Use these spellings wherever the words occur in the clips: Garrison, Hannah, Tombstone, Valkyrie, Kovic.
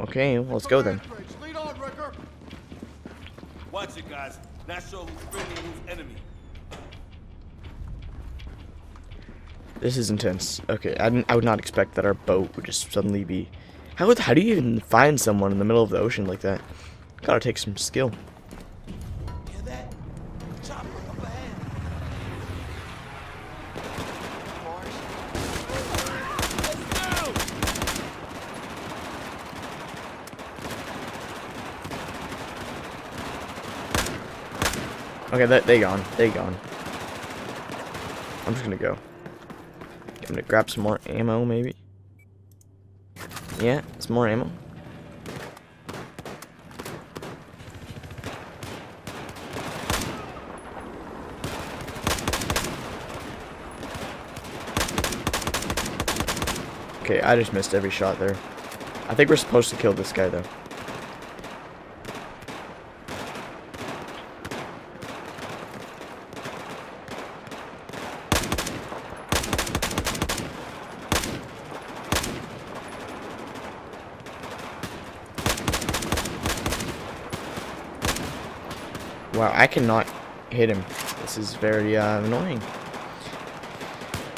Okay, let's go then. Watch it, guys. Not sure who's friendly and who's enemy. This is intense. Okay, I would not expect that our boat would just suddenly be... How do you even find someone in the middle of the ocean like that? Gotta take some skill. Hear that? Chopper up ahead. Okay, they gone. They gone. I'm just gonna go. I'm gonna grab some more ammo, maybe. Yeah, some more ammo. Okay, I just missed every shot there. I think we're supposed to kill this guy, though. Wow, I cannot hit him. This is very annoying.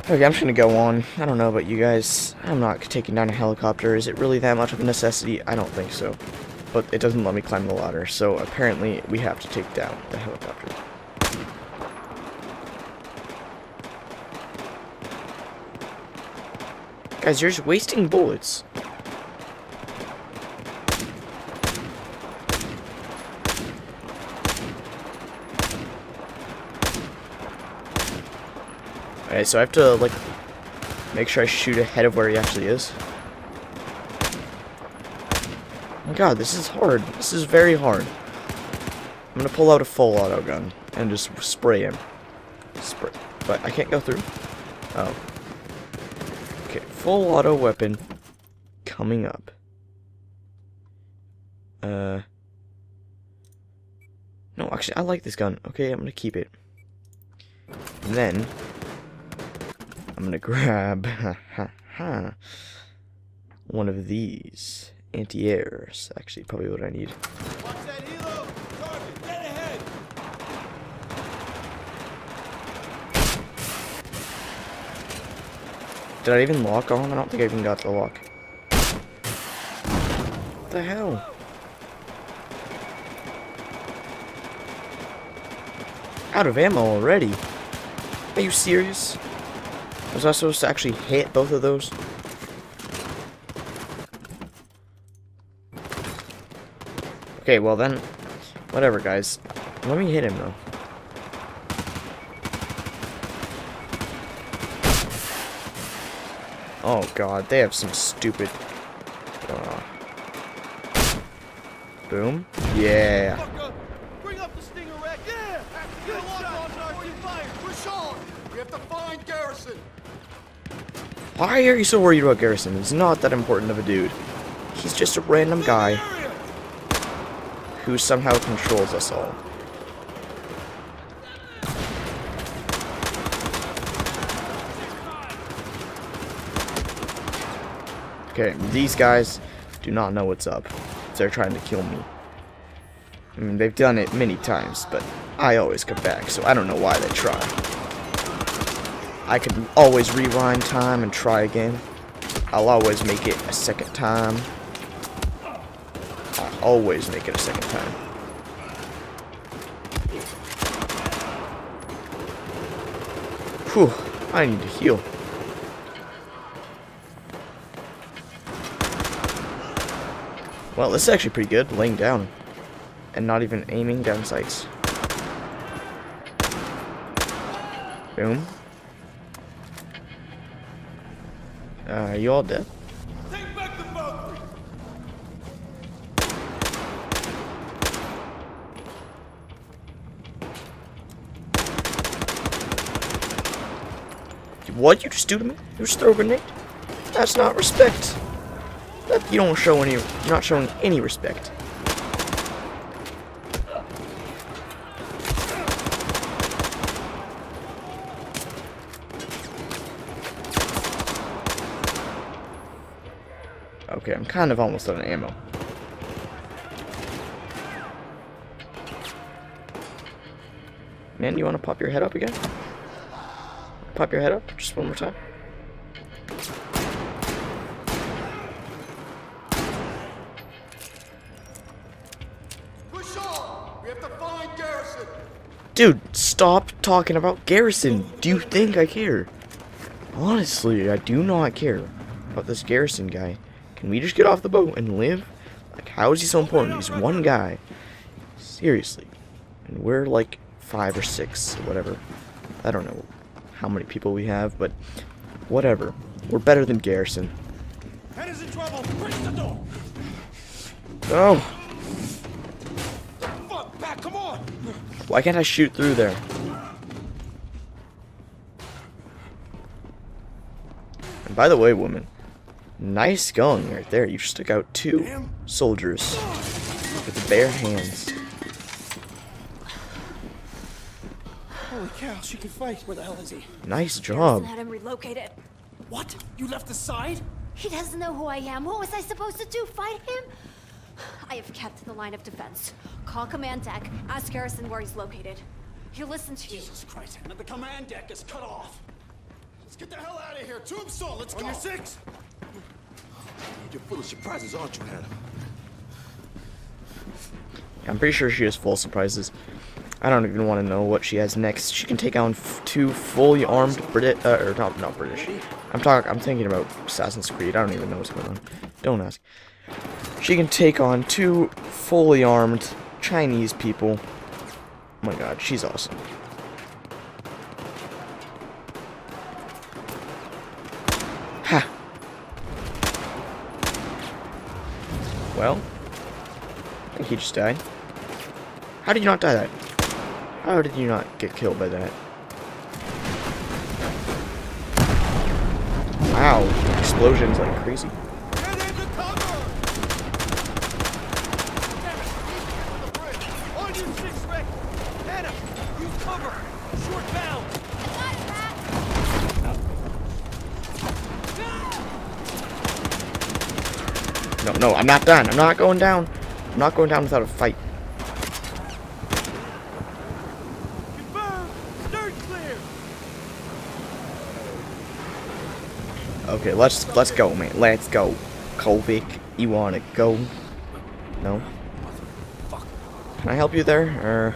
Okay, I'm just gonna go on. I don't know about you guys. I'm not taking down a helicopter. Is it really that much of a necessity? I don't think so. But it doesn't let me climb the ladder, so apparently we have to take down the helicopter. Guys, you're just wasting bullets. Alright, so I have to, like, make sure I shoot ahead of where he actually is. Oh my god, this is hard. This is very hard. I'm gonna pull out a full auto gun and just spray him. Spray. But I can't go through. Oh. Okay, full auto weapon coming up. No, actually, I like this gun. Okay, I'm gonna keep it. And then... I'm gonna grab one of these anti-airs. Actually, probably what I need. Watch that helo! Target dead ahead! Did I even lock on? I don't think I even got the lock. What the hell? Out of ammo already? Are you serious? Was I supposed to actually hit both of those? Okay, well then, whatever, guys. Let me hit him, though. Oh, God, they have some stupid... Boom. Yeah. We have to find Garrison. Why are you so worried about Garrison? He's not that important of a dude. He's just a random guy who somehow controls us all. Okay, these guys do not know what's up. They're trying to kill me. I mean, they've done it many times, but I always come back, so I don't know why they try. I can always rewind time and try again. I'll always make it a second time. I always make it a second time. Whew, I need to heal. Well, this is actually pretty good, laying down and not even aiming down sights. Boom. Are you all dead? Take back the Valkyrie. What you just do to me? You just throw a grenade? That's not respect. That you don't show any. You're not showing any respect. Okay, I'm kind of almost out of ammo. Man, you want to pop your head up again? Pop your head up just one more time. Push on. We have to find Garrison. Dude, stop talking about Garrison. Do you think I care? Honestly, I do not care about this Garrison guy. Can we just get off the boat and live? Like, how is he so important? He's one guy. Seriously. And we're like 5 or 6 or whatever. I don't know how many people we have, but whatever. We're better than Garrison. Head is in trouble. Break the door. No. Fuck back, come on. Why can't I shoot through there? And by the way, woman, nice gun right there. You stuck out 2 soldiers with bare hands. Holy cow, she can fight. Where the hell is he? Nice job. Let him relocate it. What? You left the side? He doesn't know who I am. What was I supposed to do? Fight him? I have kept the line of defense. Call command deck. Ask Garrison where he's located. He'll listen to you. Jesus Christ, Hannah, the command deck is cut off. Let's get the hell out of here. Tombstone, let's go. On your 6. You're full of surprises, aren't you, Hannah? I'm pretty sure she is full of surprises. I don't even want to know what she has next. She can take on 2 fully armed British, or not British. I'm thinking about Assassin's Creed. I don't even know what's going on. Don't ask. She can take on 2 fully armed Chinese people. Oh my God, she's awesome. Ha. Well, I think he just died. How did you not die that? How did you not get killed by that? Wow, explosions like crazy. No, no, I'm not done. I'm not going down. I'm not going down without a fight. Okay, let's go, man. Let's go. Kovic, you wanna go? No? Can I help you there? Or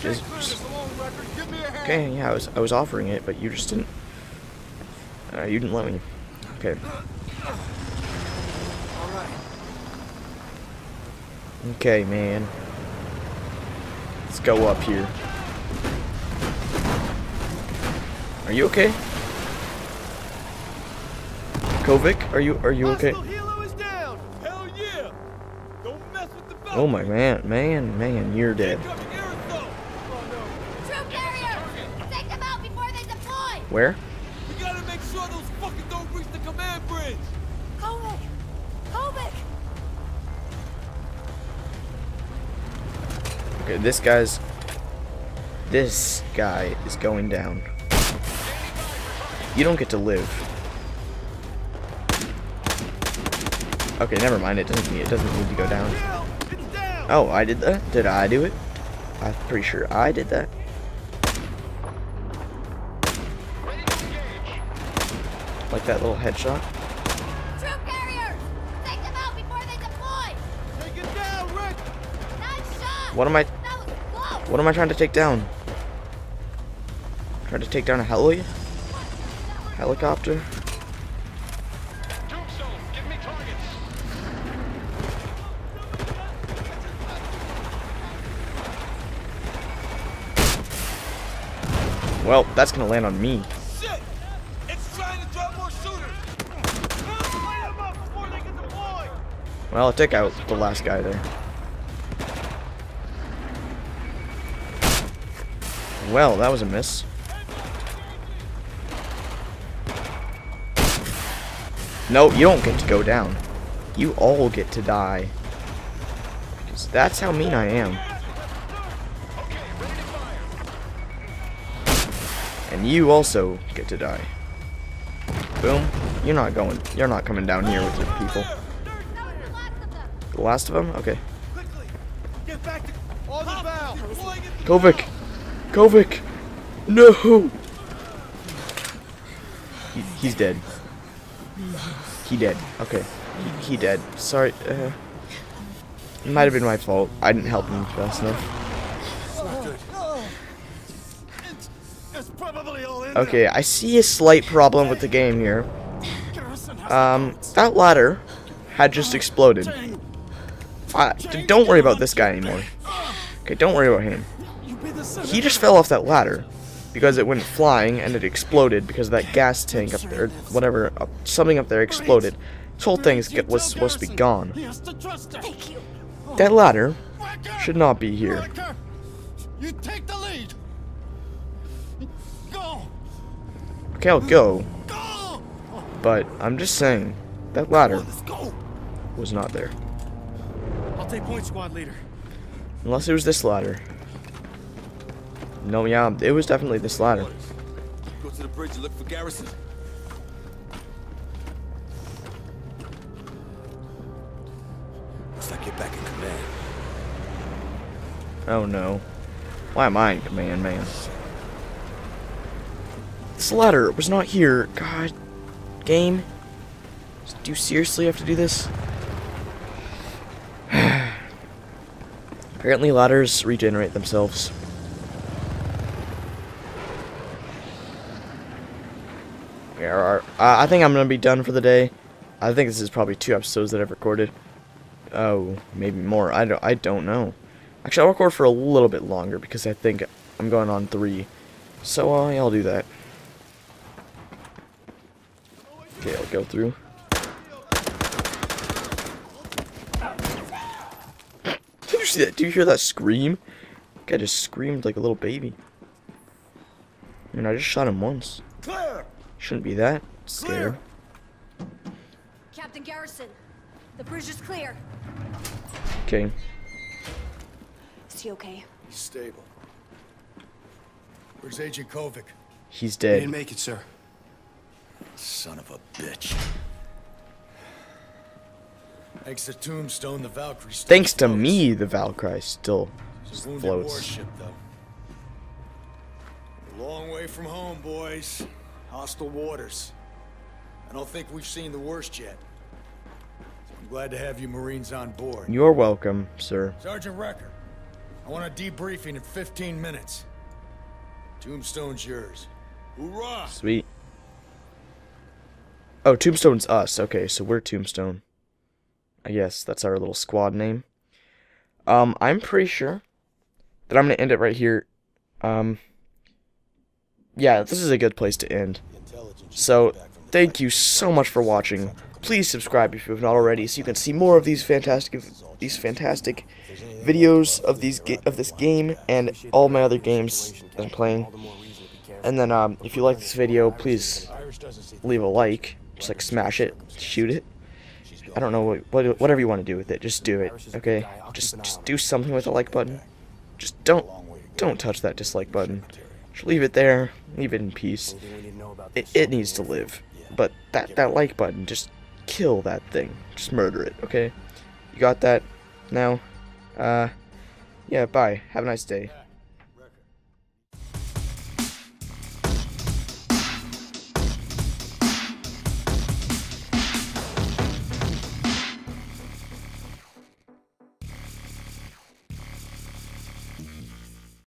just... Okay, yeah, I was offering it, but you just didn't. You didn't let me. Okay. Okay, man. Let's go up here. Are you okay? Kovic, are you okay? Oh my man, you're dead. Where? We gotta make sure those fuckers don't reach the command bridge. Kovic, Kovic. Okay, this guy is going down. You don't get to live. Okay, never mind. It doesn't need to go down. Oh, I did that? Did I do it? I'm pretty sure I did that. Like that little headshot. Troop carriers! Take them out before they deploy! Take it down, Rick! Nice shot! What am I trying to take down? I'm trying to take down a helicopter? Well, that's gonna land on me. Shit! It's trying to drop more shooters. Light them up before they can deploy. Well, I took out the last guy there. Well, that was a miss. No, you don't get to go down. You all get to die. Because that's how mean I am. And you also get to die. Boom. You're not going. You're not coming down here with your people. The last of them? Okay. Kovic! Kovic! No! He's dead. He dead. Okay. He dead. Sorry. It might have been my fault. I didn't help him fast enough. Okay, I see a slight problem with the game here. That ladder had just exploded. Don't worry about this guy anymore. Okay, don't worry about him. He just fell off that ladder because it went flying and it exploded because of that gas tank up there, whatever, something up there exploded. This whole thing was supposed to be gone. That ladder should not be here. You take the lead. Okay, I'll go, but I'm just saying that ladder was not there. I'll take point, squad leader. Unless it was this ladder. No, yeah, it was definitely this ladder. Go to the bridge and look for Garrison. Looks like you're back in command. Oh no! Why am I in command, man? This ladder was not here. God, game. Do you seriously have to do this? Apparently ladders regenerate themselves. There are. I think I'm gonna be done for the day. I think this is probably 2 episodes that I've recorded. Oh, maybe more. I don't know. Actually, I'll record for a little bit longer because I think I'm going on 3. So yeah, I'll do that. Okay, I'll go through. Did you see that? Do you hear that scream? That guy just screamed like a little baby. I mean, I just shot him once. Shouldn't be that scared. Captain Garrison, the bridge is clear. Okay. Is he okay? He's stable. Where's Agent Kovic? He's dead. He didn't make it, sir. Son of a bitch. Thanks to Tombstone, the Valkyrie. Thanks to me, the Valkyrie still floats. Warship, though. A long way from home, boys. Hostile waters. I don't think we've seen the worst yet. So I'm glad to have you Marines on board. You're welcome, sir. Sergeant Wrecker, I want a debriefing in 15 minutes. Tombstone's yours. Hoorah! Sweet. Oh, Tombstone's us. Okay, so we're Tombstone. I guess that's our little squad name. I'm pretty sure that I'm going to end it right here. Yeah, this is a good place to end. So, thank you so much for watching. Please subscribe if you have not already so you can see more of these fantastic videos of this game and all my other games that I'm playing. And then if you like this video, please leave a like. Just like smash it, shoot it. I don't know whatever you want to do with it. Just do it, okay? Just do something with the like button. Just don't touch that dislike button. Just leave it there. Leave it in peace. It needs to live. But that like button, just kill that thing. Just murder it, okay? You got that? Now, yeah. Bye. Have a nice day.